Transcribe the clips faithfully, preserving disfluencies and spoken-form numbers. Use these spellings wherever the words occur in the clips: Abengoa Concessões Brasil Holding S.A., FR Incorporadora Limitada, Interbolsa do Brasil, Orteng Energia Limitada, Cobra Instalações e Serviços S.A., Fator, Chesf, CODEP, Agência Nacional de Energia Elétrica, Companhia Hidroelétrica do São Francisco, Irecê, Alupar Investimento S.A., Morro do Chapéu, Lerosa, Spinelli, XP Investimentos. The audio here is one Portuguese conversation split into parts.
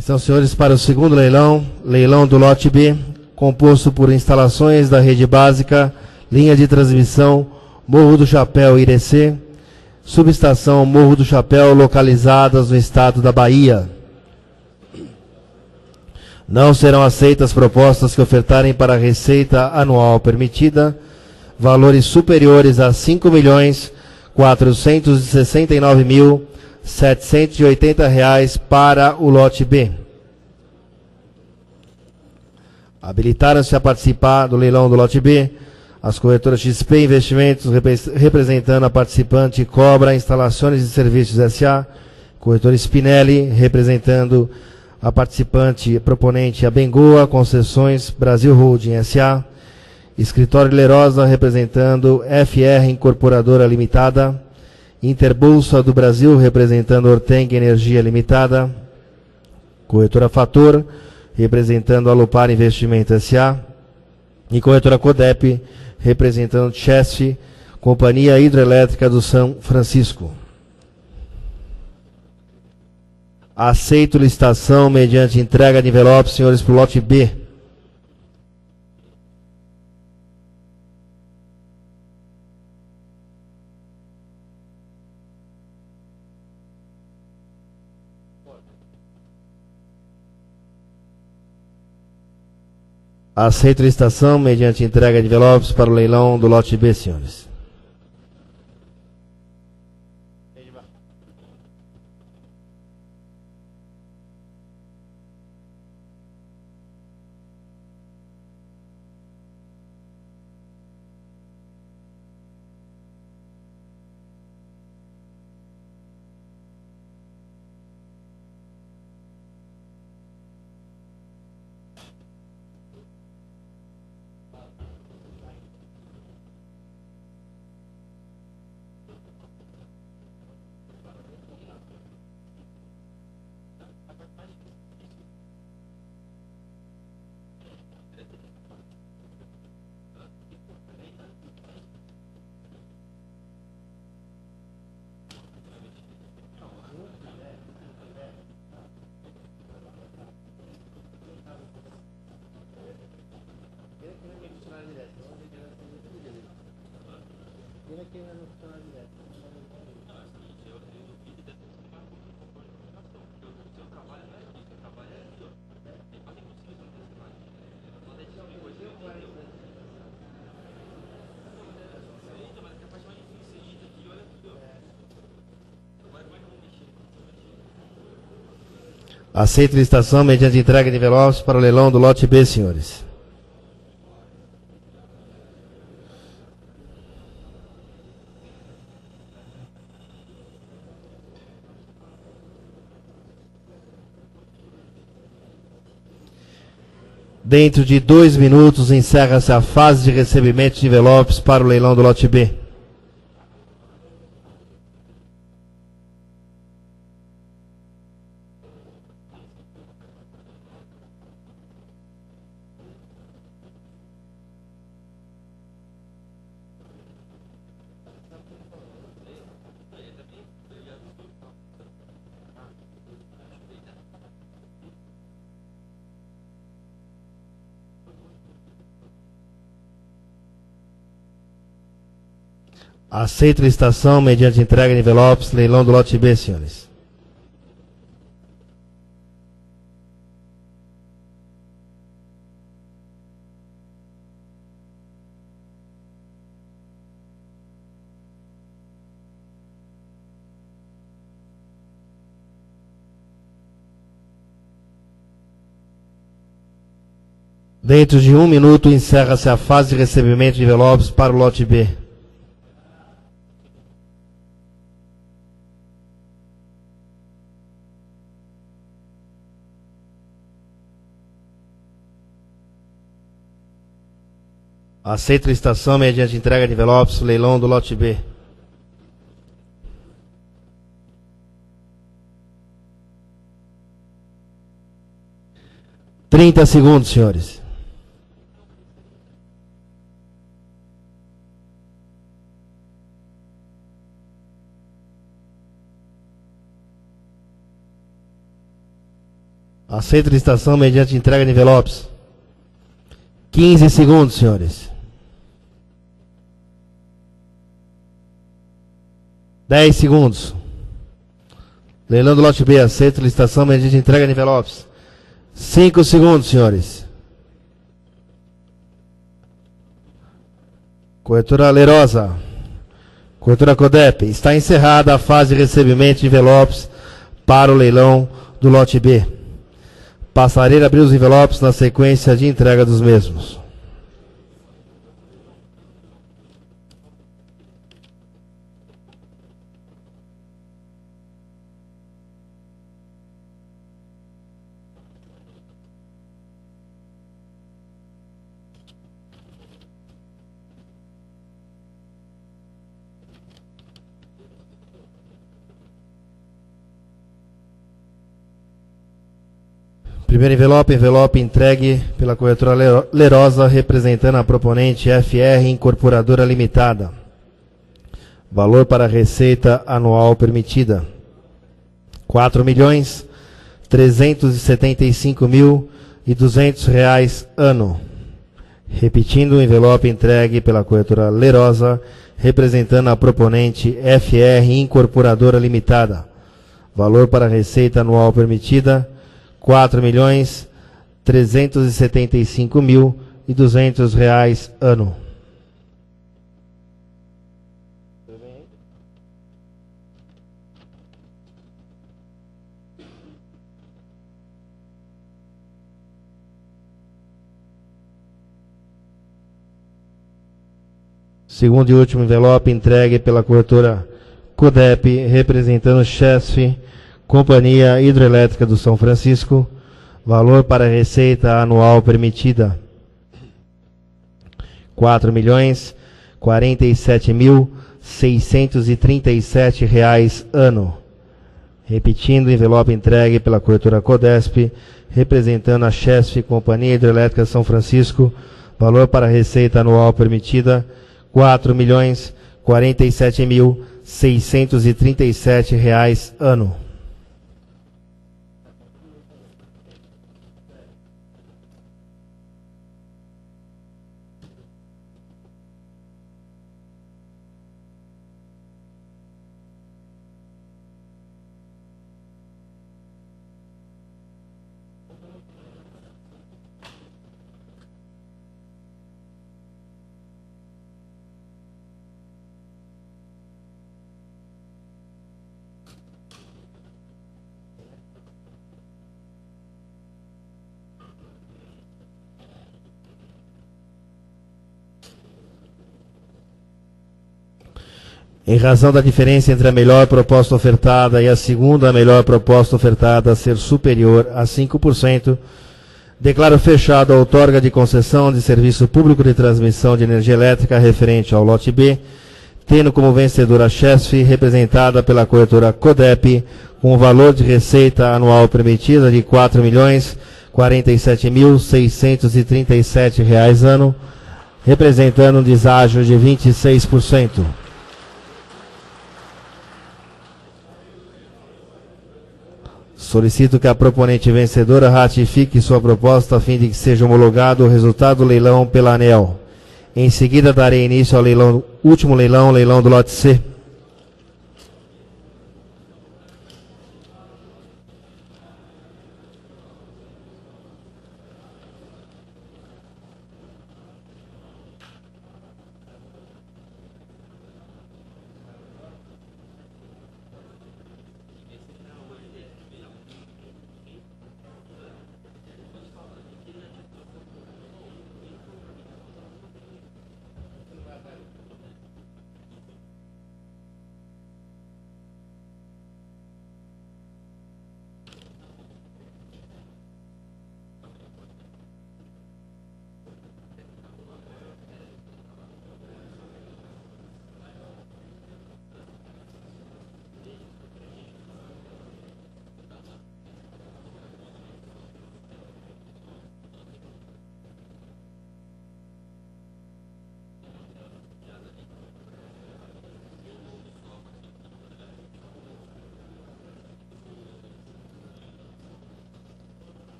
Atenção, senhores, para o segundo leilão, leilão do lote B, composto por instalações da rede básica, linha de transmissão, Morro do Chapéu e Irecê, subestação Morro do Chapéu, localizadas no estado da Bahia. Não serão aceitas propostas que ofertarem para a receita anual permitida valores superiores a cinco milhões quatrocentos e sessenta e nove mil setecentos e oitenta reais para o lote B. Habilitaram-se a participar do leilão do lote B as corretoras X P Investimentos, representando a participante Cobra Instalações e Serviços S A, corretora Spinelli, representando a participante proponente Abengoa Concessões Brasil Holding S A, escritório Lerosa, representando F R Incorporadora Limitada, Interbolsa do Brasil, representando Orteng Energia Limitada, corretora Fator, representando Alupar Investimento S A e corretora CODEP, representando Chesf, Companhia Hidroelétrica do São Francisco. Aceito licitação mediante entrega de envelope, senhores, para o lote B. Aceito licitação mediante entrega de envelopes para o leilão do lote B, senhores. Aceito licitação mediante entrega de envelopes para o leilão do lote B, senhores. Dentro de dois minutos encerra-se a fase de recebimento de envelopes para o leilão do lote B. Aceito licitação mediante entrega de envelopes, leilão do lote B, senhores. Dentro de um minuto encerra-se a fase de recebimento de envelopes para o lote B. Aceito licitação mediante entrega de envelopes, leilão do lote B. Trinta segundos, senhores. Aceita licitação mediante entrega de envelopes. quinze segundos, senhores. dez segundos. Leilão do lote B. Aceita licitação mediante entrega de envelopes. cinco segundos, senhores. Corretora Lerosa, corretora CODEP, está encerrada a fase de recebimento de envelopes para o leilão do lote B. Passarei a abrir os envelopes na sequência de entrega dos mesmos. Primeiro envelope, envelope entregue pela corretora Lerosa, representando a proponente F R Incorporadora Limitada. Valor para a receita anual permitida: quatro milhões trezentos e setenta e cinco mil e duzentos reais ano. Repetindo, o envelope entregue pela corretora Lerosa, representando a proponente F R Incorporadora Limitada. Valor para a receita anual permitida: quatro milhões trezentos e setenta e cinco mil e duzentos reais ano. Segundo e último envelope entregue pela corretora CODEP, representando Chesf, Companhia Hidroelétrica do São Francisco, valor para a receita anual permitida: quatro milhões quarenta e sete mil seiscentos e trinta e sete reais ano. Repetindo, o envelope entregue pela corretora CODESP, representando a Chesf, Companhia Hidroelétrica São Francisco, valor para a receita anual permitida: quatro milhões quarenta e sete mil seiscentos e trinta e sete reais ano. Em razão da diferença entre a melhor proposta ofertada e a segunda melhor proposta ofertada ser superior a cinco por cento, declaro fechada a outorga de concessão de serviço público de transmissão de energia elétrica referente ao lote B, tendo como vencedora a Chesf, representada pela corretora CODEP, com o valor de receita anual permitida de quatro milhões quarenta e sete mil seiscentos e trinta e sete reais ano, representando um deságio de vinte e seis por cento. Solicito que a proponente vencedora ratifique sua proposta a fim de que seja homologado o resultado do leilão pela ANEEL. Em seguida, darei início ao leilão, último leilão, leilão do lote C.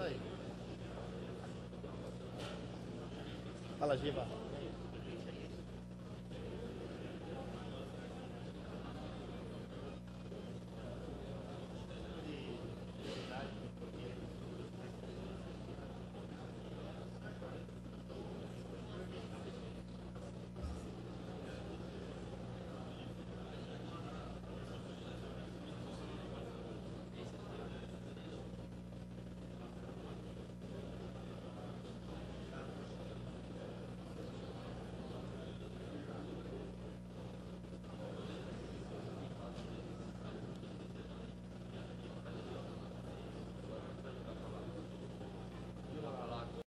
aí. Fala, Giba.